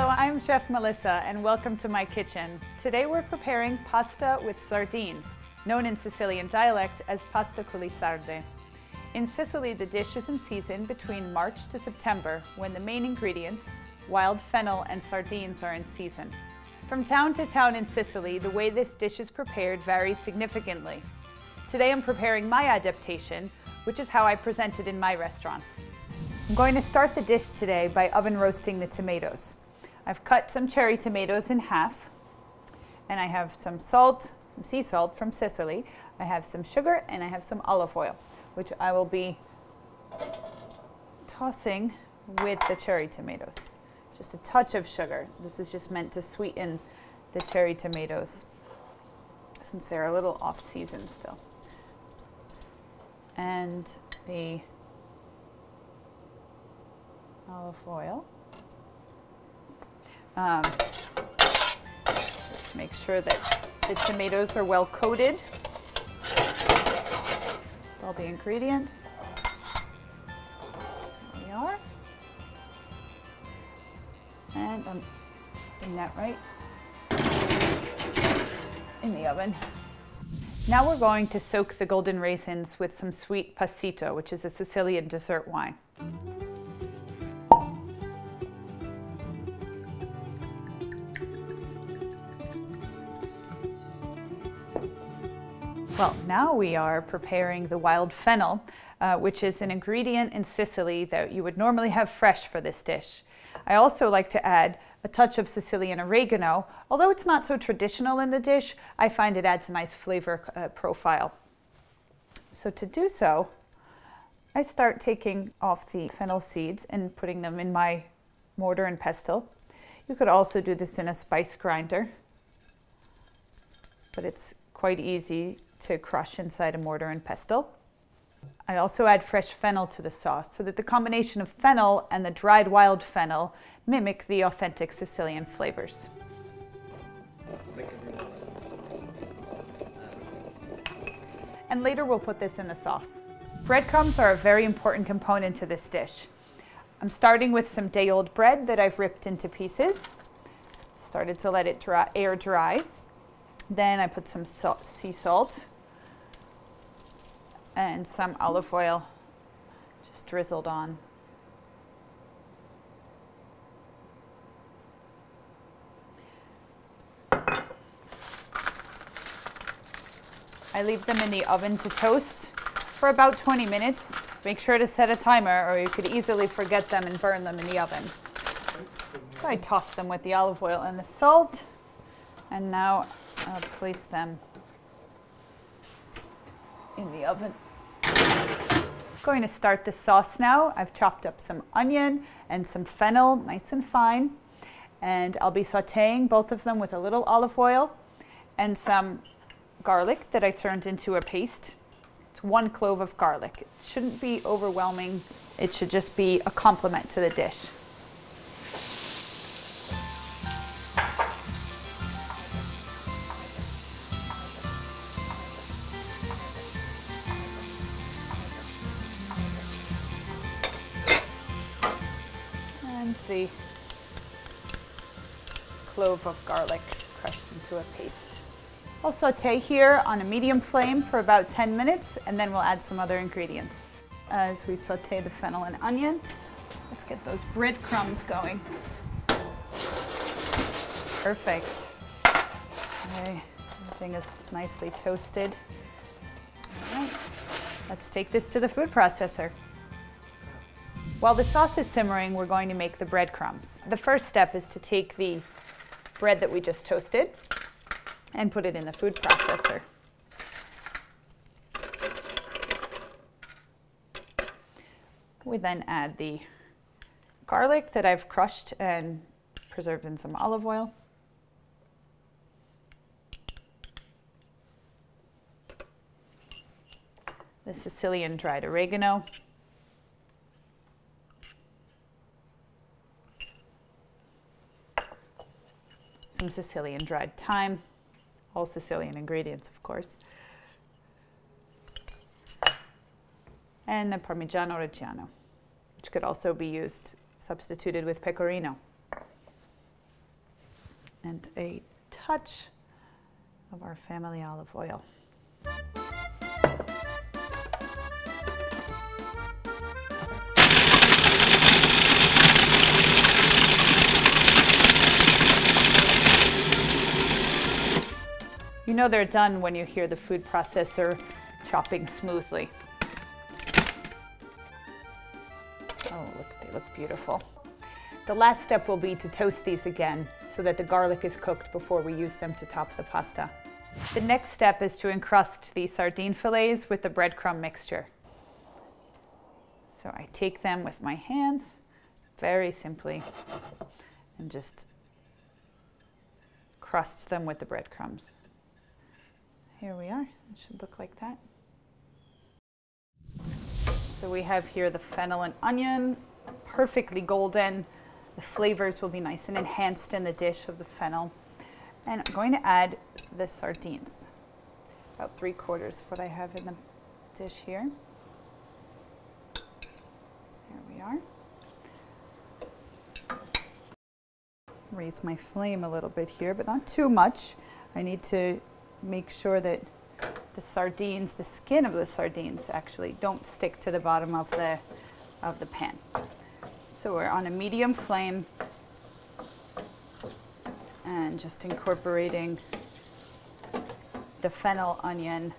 Hello, I'm Chef Melissa and welcome to my kitchen. Today we're preparing pasta with sardines, known in Sicilian dialect as pasta con le sarde. In Sicily, the dish is in season between March to September, when the main ingredients, wild fennel and sardines, are in season. From town to town in Sicily, the way this dish is prepared varies significantly. Today I'm preparing my adaptation, which is how I present it in my restaurants. I'm going to start the dish today by oven roasting the tomatoes. I've cut some cherry tomatoes in half, and I have some salt, some sea salt from Sicily. I have some sugar and I have some olive oil, which I will be tossing with the cherry tomatoes. Just a touch of sugar. This is just meant to sweeten the cherry tomatoes since they're a little off season still. And the olive oil. Just make sure that the tomatoes are well coated with all the ingredients. There we are. And I'm putting that right in the oven. Now we're going to soak the golden raisins with some sweet passito, which is a Sicilian dessert wine. Well, now we are preparing the wild fennel, which is an ingredient in Sicily that you would normally have fresh for this dish. I also like to add a touch of Sicilian oregano. Although it's not so traditional in the dish, I find it adds a nice flavor profile. So to do so, I start taking off the fennel seeds and putting them in my mortar and pestle. You could also do this in a spice grinder, but it's quite easy to crush inside a mortar and pestle. I also add fresh fennel to the sauce so that the combination of fennel and the dried wild fennel mimic the authentic Sicilian flavors. And later we'll put this in the sauce. Breadcrumbs are a very important component to this dish. I'm starting with some day-old bread that I've ripped into pieces. Started to let it air dry. Then I put some sea salt and some olive oil just drizzled on. I leave them in the oven to toast for about 20 minutes. Make sure to set a timer or you could easily forget them and burn them in the oven. So I toss them with the olive oil and the salt. And now I'll place them in the oven. I'm going to start the sauce now. I've chopped up some onion and some fennel, nice and fine. And I'll be sauteing both of them with a little olive oil and some garlic that I turned into a paste. It's 1 clove of garlic. It shouldn't be overwhelming. It should just be a complement to the dish. The clove of garlic crushed into a paste. I'll saute here on a medium flame for about 10 minutes and then we'll add some other ingredients. As we saute the fennel and onion, let's get those breadcrumbs going. Perfect. Okay, everything is nicely toasted. All right, let's take this to the food processor. While the sauce is simmering, we're going to make the breadcrumbs. The first step is to take the bread that we just toasted and put it in the food processor. We then add the garlic that I've crushed and preserved in some olive oil. The Sicilian dried oregano. Some Sicilian dried thyme, all Sicilian ingredients, of course, and the Parmigiano-Reggiano, which could also be substituted with pecorino. and a touch of our family olive oil. You know they're done when you hear the food processor chopping smoothly. Oh, look, they look beautiful. The last step will be to toast these again so that the garlic is cooked before we use them to top the pasta. The next step is to encrust the sardine fillets with the breadcrumb mixture. So I take them with my hands very simply and just crust them with the breadcrumbs. Here we are, it should look like that. So we have here the fennel and onion, perfectly golden. The flavors will be nice and enhanced in the dish of the fennel. And I'm going to add the sardines, about 3/4 of what I have in the dish here. There we are. Raise my flame a little bit here, but not too much. I need to make sure that the sardines, the skin of the sardines actually don't stick to the bottom of the pan. So we're on a medium flame and just incorporating the fennel, onion,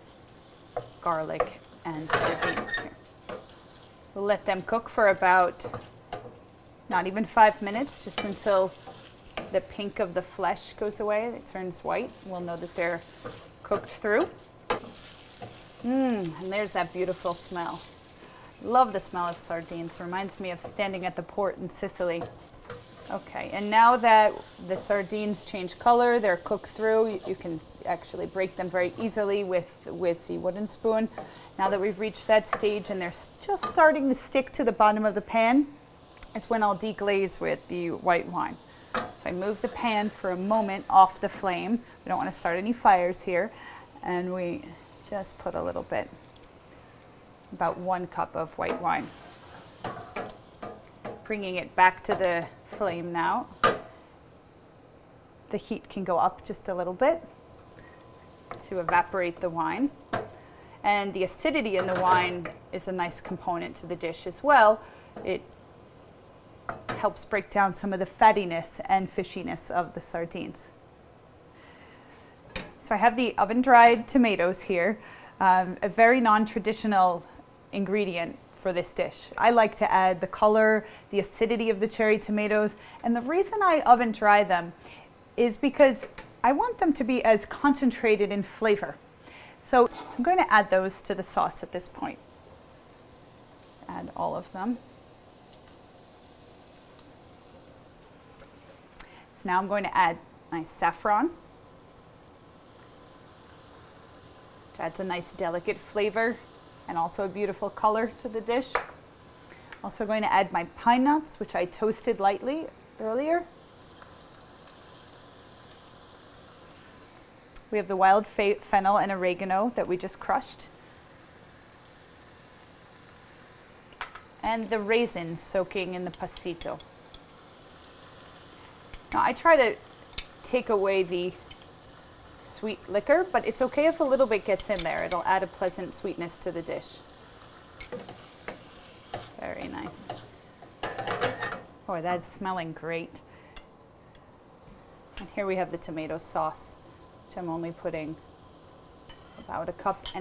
garlic, and sardines here. We'll let them cook for about not even 5 minutes, just until the pink of the flesh goes away, it turns white. We'll know that they're cooked through. And there's that beautiful smell. Love the smell of sardines. Reminds me of standing at the port in Sicily. Okay, and now that the sardines change color, they're cooked through, you can actually break them very easily with the wooden spoon. Now that we've reached that stage and they're just starting to stick to the bottom of the pan, it's when I'll deglaze with the white wine. So I move the pan for a moment off the flame. We don't want to start any fires here. And we just put a little bit, about 1 cup of white wine. Bringing it back to the flame now. The heat can go up just a little bit to evaporate the wine. And the acidity in the wine is a nice component to the dish as well. It helps break down some of the fattiness and fishiness of the sardines. So I have the oven-dried tomatoes here, a very non-traditional ingredient for this dish. I like to add the color, the acidity of the cherry tomatoes, and the reason I oven-dry them is because I want them to be as concentrated in flavor. So I'm going to add those to the sauce at this point. Just add all of them. So now I'm going to add my saffron, which adds a nice delicate flavor and also a beautiful color to the dish. Also going to add my pine nuts, which I toasted lightly earlier. We have the wild fennel and oregano that we just crushed. And the raisins soaking in the passito. Now, I try to take away the sweet liquor, but it's okay if a little bit gets in there. It'll add a pleasant sweetness to the dish. Very nice. Oh, that's smelling great. And here we have the tomato sauce, which I'm only putting about 1.5 cups.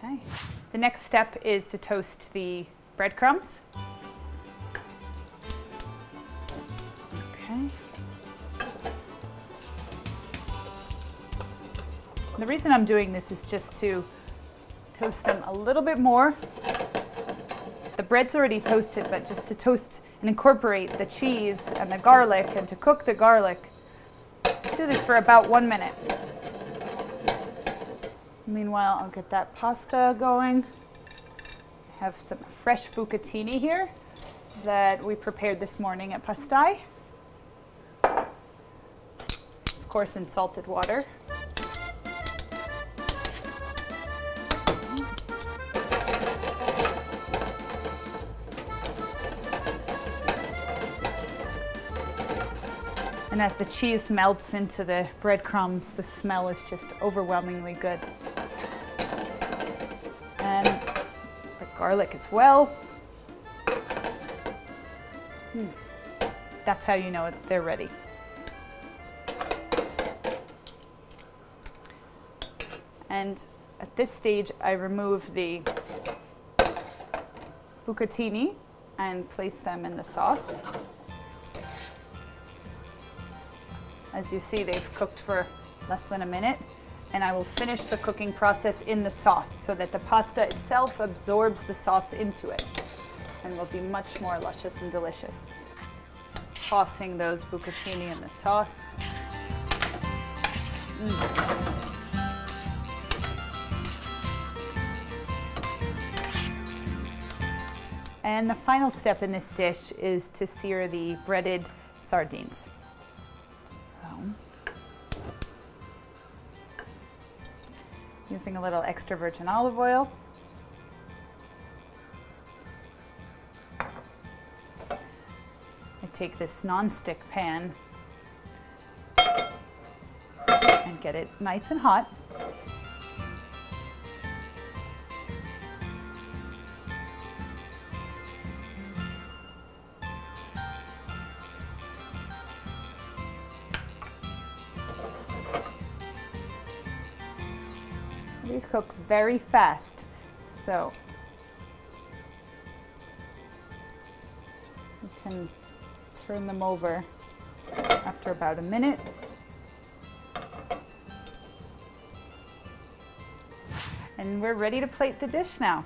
Okay. The next step is to toast the breadcrumbs. Okay. The reason I'm doing this is just to toast them a little bit more. The bread's already toasted, but just to toast and incorporate the cheese and the garlic and to cook the garlic. Do this for about 1 minute. Meanwhile, I'll get that pasta going. I have some fresh bucatini here that we prepared this morning at Pastai. Of course, in salted water. And as the cheese melts into the breadcrumbs, the smell is just overwhelmingly good. And the garlic as well. That's how you know they're ready. And at this stage, I remove the bucatini and place them in the sauce. As you see, they've cooked for less than a minute, and I will finish the cooking process in the sauce so that the pasta itself absorbs the sauce into it and will be much more luscious and delicious. Just tossing those bucatini in the sauce. And the final step in this dish is to sear the breaded sardines. So, using a little extra virgin olive oil. I take this non-stick pan and get it nice and hot. These cook very fast, so you can turn them over after about a minute. And we're ready to plate the dish now.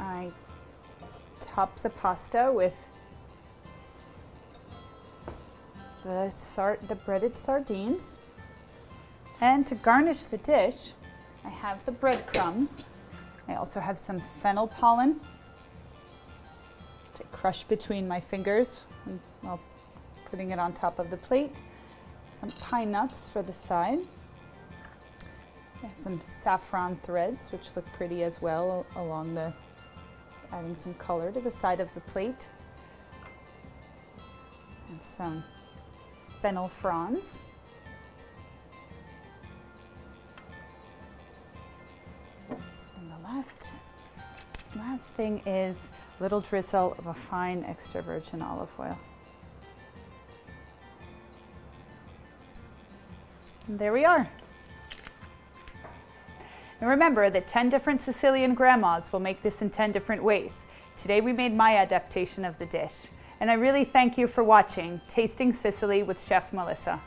I top the pasta with the breaded sardines. And to garnish the dish, I have the breadcrumbs. I also have some fennel pollen to crush between my fingers while putting it on top of the plate. Some pine nuts for the side. I have some saffron threads, which look pretty as well, along the adding some color to the side of the plate. I have some fennel fronds. And the last thing is a little drizzle of a fine extra virgin olive oil. And there we are. And remember that 10 different Sicilian grandmas will make this in 10 different ways. Today we made my adaptation of the dish. And I really thank you for watching Tasting Sicily with Chef Melissa.